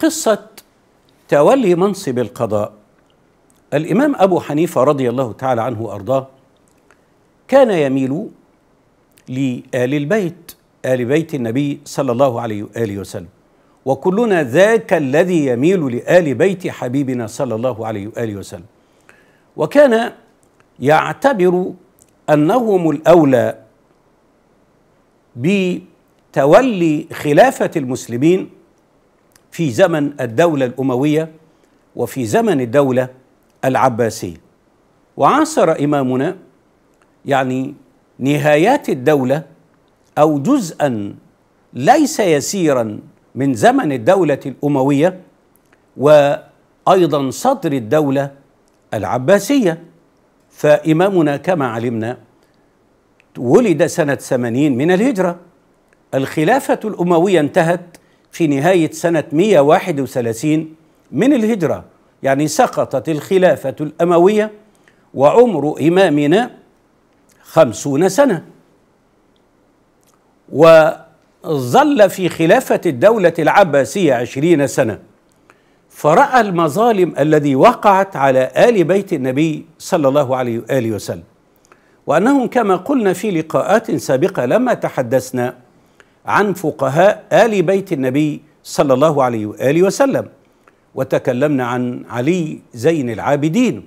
قصة تولي منصب القضاء. الإمام أبو حنيفة رضي الله تعالى عنه وأرضاه كان يميل لآل البيت، آل بيت النبي صلى الله عليه وآله وسلم، وكلنا ذاك الذي يميل لآل بيت حبيبنا صلى الله عليه وآله وسلم، وكان يعتبر أنهم الأولى بتولي خلافة المسلمين في زمن الدولة الأموية وفي زمن الدولة العباسية. وعاصر إمامنا يعني نهايات الدولة أو جزءا ليس يسيرا من زمن الدولة الأموية وأيضا صدر الدولة العباسية. فإمامنا كما علمنا ولد سنة 80 من الهجرة، الخلافة الأموية انتهت في نهاية سنة 131 من الهجرة، يعني سقطت الخلافة الأموية وعمر إمامنا 50 سنة، وظل في خلافة الدولة العباسية 20 سنة. فرأى المظالم التي وقعت على آل بيت النبي صلى الله عليه وآله وسلم، وأنهم كما قلنا في لقاءات سابقة لما تحدثنا عن فقهاء آل بيت النبي صلى الله عليه وآله وسلم، وتكلمنا عن علي زين العابدين،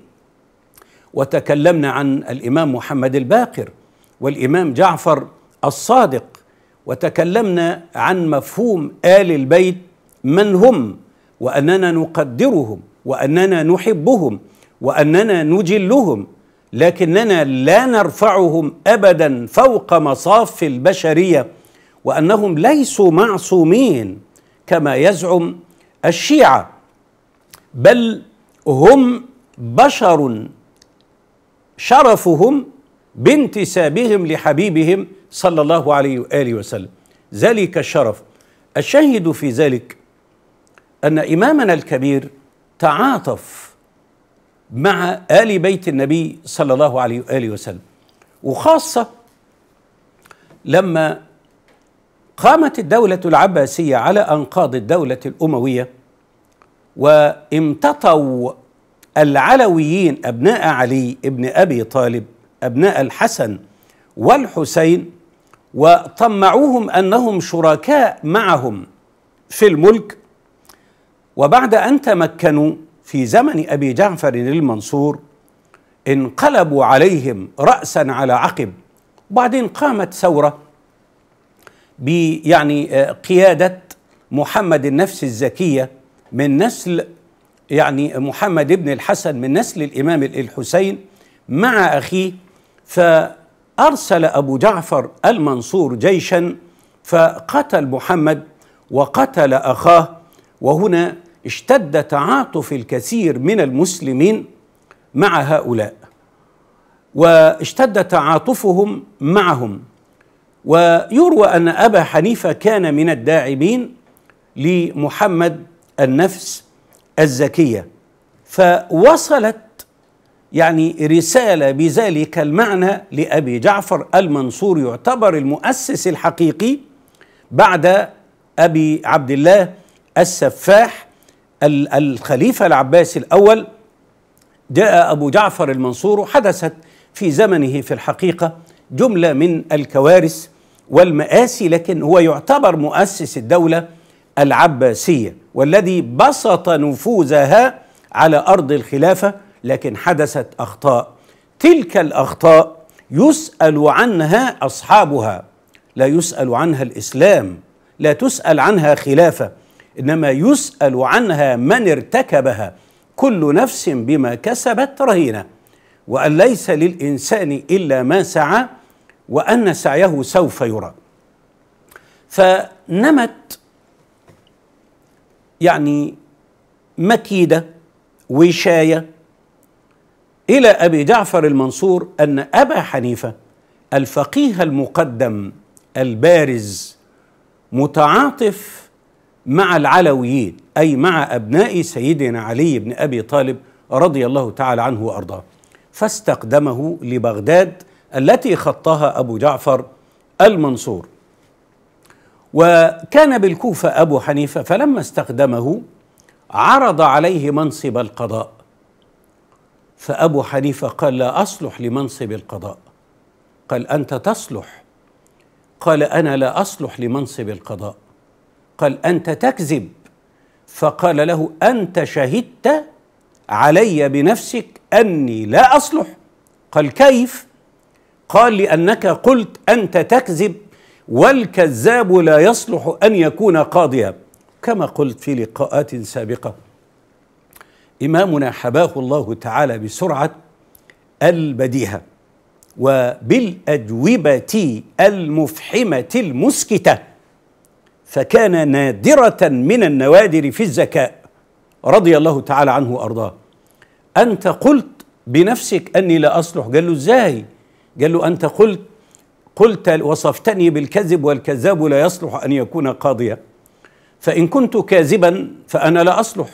وتكلمنا عن الإمام محمد الباقر والإمام جعفر الصادق، وتكلمنا عن مفهوم آل البيت من هم، وأننا نقدرهم وأننا نحبهم وأننا نجلهم، لكننا لا نرفعهم أبدا فوق مصاف البشرية، وأنهم ليسوا معصومين كما يزعم الشيعة، بل هم بشر شرفهم بانتسابهم لحبيبهم صلى الله عليه وآله وسلم ذلك الشرف. الشاهد في ذلك أن إمامنا الكبير تعاطف مع آل بيت النبي صلى الله عليه وآله وسلم، وخاصة لما قامت الدولة العباسية على أنقاض الدولة الأموية وامتطوا العلويين أبناء علي بن أبي طالب، أبناء الحسن والحسين، وطمعوهم أنهم شركاء معهم في الملك. وبعد أن تمكنوا في زمن أبي جعفر المنصور انقلبوا عليهم رأسا على عقب، وبعدين قامت ثورة يعني قيادة محمد النفس الزكية من نسل يعني محمد ابن الحسن من نسل الإمام الحسين مع أخيه. فأرسل أبو جعفر المنصور جيشا فقتل محمد وقتل أخاه، وهنا اشتد تعاطف الكثير من المسلمين مع هؤلاء، واشتد تعاطفهم معهم. ويروى أن أبا حنيفة كان من الداعمين لمحمد النفس الزكية، فوصلت يعني رسالة بذلك المعنى لأبي جعفر المنصور، يعتبر المؤسس الحقيقي بعد أبي عبد الله السفاح الخليفة العباسي الأول. جاء أبو جعفر المنصور، وحدثت في زمنه في الحقيقة جملة من الكوارث والمآسي، لكن هو يعتبر مؤسس الدولة العباسية والذي بسط نفوذها على أرض الخلافة، لكن حدثت أخطاء، تلك الأخطاء يسأل عنها أصحابها، لا يسأل عنها الإسلام، لا تسأل عنها خلافة، إنما يسأل عنها من ارتكبها، كل نفس بما كسبت رهينة، وأن ليس للإنسان إلا ما سعى وأن سعيه سوف يرى. فنمت يعني مكيدة وشاية إلى أبي جعفر المنصور أن أبا حنيفة الفقيه المقدم البارز متعاطف مع العلويين، أي مع أبناء سيدنا علي بن أبي طالب رضي الله تعالى عنه وأرضاه، فاستقدمه لبغداد التي خطها أبو جعفر المنصور. وكان بالكوفة أبو حنيفة، فلما استخدمه عرض عليه منصب القضاء، فأبو حنيفة قال: لا أصلح لمنصب القضاء. قال: أنت تصلح. قال: أنا لا أصلح لمنصب القضاء. قال: أنت تكذب. فقال له: أنت شهدت علي بنفسك أني لا أصلح. قال: كيف؟ قال: لأنك قلت أنت تكذب، والكذاب لا يصلح أن يكون قاضيا. كما قلت في لقاءات سابقة، إمامنا حباه الله تعالى بسرعة البديهة وبالأجوبة المفحمة المسكتة، فكان نادرة من النوادر في الذكاء، رضي الله تعالى عنه وأرضاه. أنت قلت بنفسك أني لا أصلح. قال له: إزاي؟ قال له: أنت قلت وصفتني بالكذب، والكذاب لا يصلح أن يكون قاضيا، فإن كنت كاذبا فأنا لا أصلح،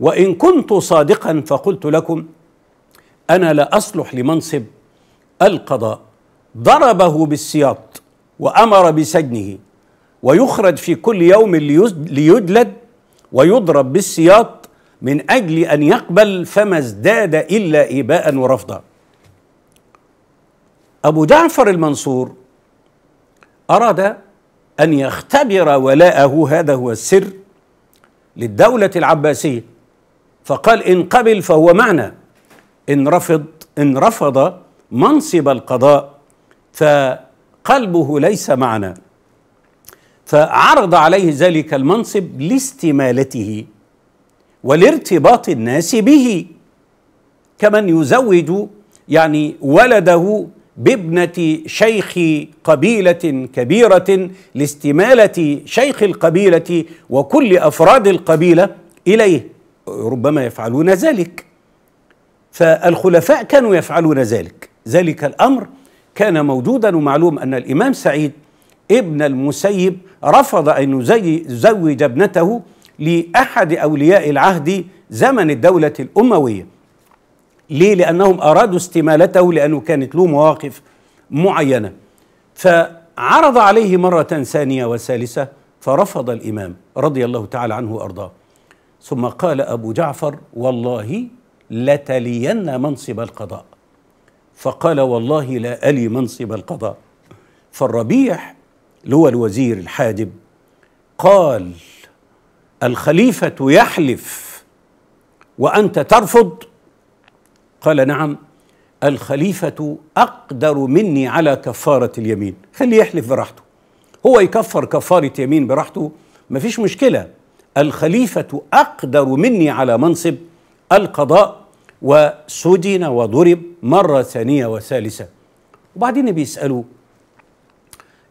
وإن كنت صادقا فقلت لكم أنا لا أصلح لمنصب القضاء. ضربه بالسياط وأمر بسجنه، ويخرج في كل يوم ليجلد ويضرب بالسياط من أجل أن يقبل، فما ازداد إلا إباء ورفضا. أبو جعفر المنصور أراد أن يختبر ولاءه، هذا هو السر، للدولة العباسية، فقال: إن قبل فهو معنا، إن رفض منصب القضاء فقلبه ليس معنا. فعرض عليه ذلك المنصب لاستمالته ولارتباط الناس به، كمن يزوج يعني ولده بابنة شيخ قبيلة كبيرة لاستمالة شيخ القبيلة وكل أفراد القبيلة إليه، ربما يفعلون ذلك. فالخلفاء كانوا يفعلون ذلك الأمر كان موجودا، ومعلوم أن الإمام سعيد ابن المسيب رفض أن يزوج ابنته لأحد أولياء العهد زمن الدولة الأموية. ليه؟ لأنهم أرادوا استمالته، لأنه كانت له مواقف معينة. فعرض عليه مرة ثانية وثالثة فرفض الإمام رضي الله تعالى عنه وأرضاه. ثم قال أبو جعفر: والله لتلين منصب القضاء. فقال: والله لا ألي منصب القضاء. فالربيع هو الوزير الحاجب قال: الخليفة يحلف وأنت ترفض؟ قال: نعم، الخليفة أقدر مني على كفارة اليمين، خليه يحلف براحته، هو يكفر كفارة يمين براحته، مفيش مشكلة. الخليفة أقدر مني على منصب القضاء. وسجن وضرب مرة ثانية وثالثة. وبعدين بيسألوا: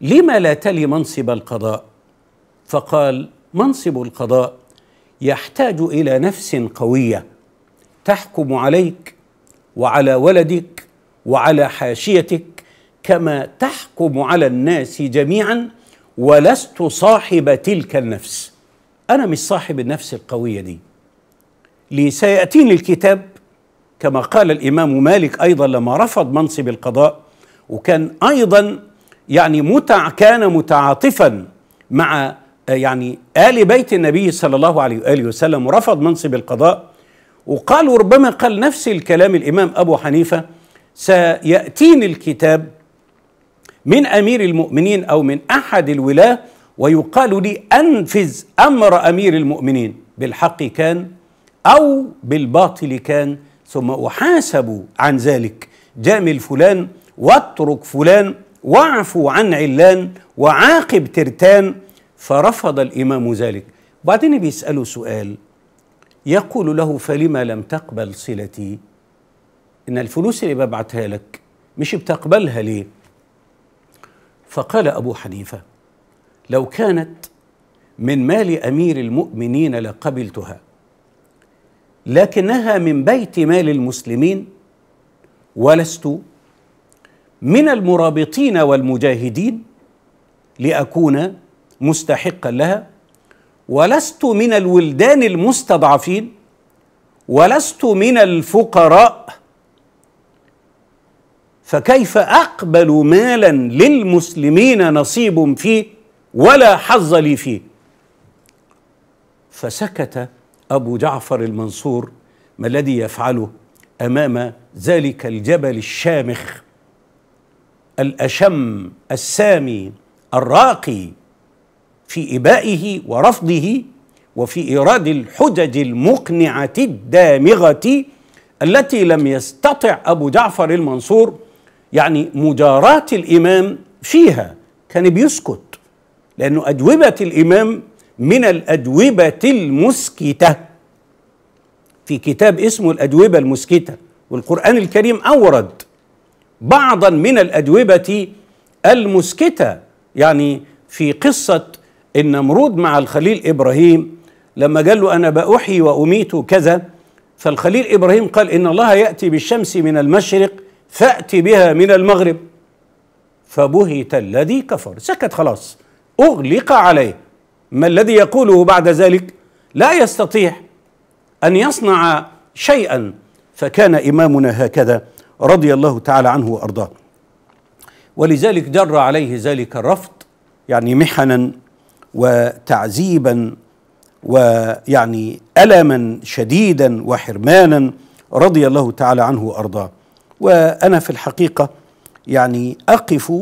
لما لا تلي منصب القضاء؟ فقال: منصب القضاء يحتاج إلى نفس قوية تحكم عليك وعلى ولدك وعلى حاشيتك كما تحكم على الناس جميعا، ولست صاحب تلك النفس. أنا مش صاحب النفس القوية دي. لسيأتيني الكتاب، كما قال الإمام مالك أيضا لما رفض منصب القضاء، وكان أيضا يعني متعاطفا مع يعني آل بيت النبي صلى الله عليه وآله وسلم، ورفض منصب القضاء. وقالوا ربما قال نفس الكلام الإمام أبو حنيفة: سيأتيني الكتاب من أمير المؤمنين أو من أحد الولاة ويقال لي أنفذ أمر أمير المؤمنين، بالحق كان أو بالباطل كان، ثم أحاسب عن ذلك. جامل فلان واترك فلان واعفو عن علان وعاقب ترتان. فرفض الإمام ذلك. وبعدين بيسأله سؤال، يقول له: فلما لم تقبل صلتي؟ إن الفلوس اللي ببعتها لك مش بتقبلها ليه؟ فقال أبو حنيفة: لو كانت من مال أمير المؤمنين لقبلتها، لكنها من بيت مال المسلمين، ولست من المرابطين والمجاهدين لأكون مستحقا لها، ولست من الولدان المستضعفين، ولست من الفقراء، فكيف أقبل مالا للمسلمين نصيب فيه ولا حظ لي فيه؟ فسكت أبو جعفر المنصور ما الذي يفعله أمام ذلك الجبل الشامخ الأشم السامي الراقي في إبائه ورفضه وفي إيراد الحجج المقنعة الدامغة التي لم يستطع أبو جعفر المنصور يعني مجاراة الإمام فيها. كان بيسكت لأنه أجوبة الإمام من الأجوبة المسكتة في كتاب اسمه الأجوبة المسكتة، والقرآن الكريم أورد بعضا من الأجوبة المسكتة، يعني في قصة النمرود مع الخليل إبراهيم لما قال له أنا بأحيي وأميت كذا، فالخليل إبراهيم قال إن الله يأتي بالشمس من المشرق فأتي بها من المغرب، فبهت الذي كفر. سكت خلاص، أغلق عليه. ما الذي يقوله بعد ذلك؟ لا يستطيع أن يصنع شيئا. فكان إمامنا هكذا رضي الله تعالى عنه وأرضاه، ولذلك جر عليه ذلك الرفض يعني محنا وتعذيبا ويعني ألما شديدا وحرمانا رضي الله تعالى عنه وأرضاه. وأنا في الحقيقة يعني أقف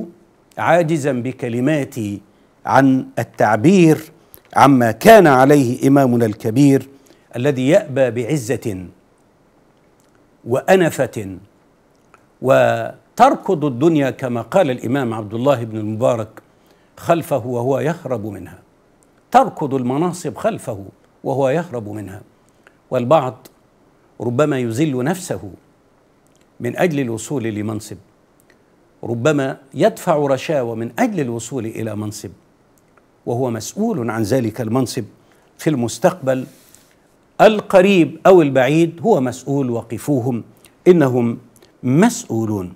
عاجزا بكلماتي عن التعبير عما كان عليه إمامنا الكبير الذي يأبى بعزة وأنفة وتركض الدنيا كما قال الإمام عبد الله بن المبارك خلفه وهو يهرب منها، تركض المناصب خلفه وهو يهرب منها. والبعض ربما يذل نفسه من أجل الوصول لمنصب، ربما يدفع رشاوى من أجل الوصول إلى منصب، وهو مسؤول عن ذلك المنصب في المستقبل القريب أو البعيد، هو مسؤول. وقفوهم إنهم مسؤولون.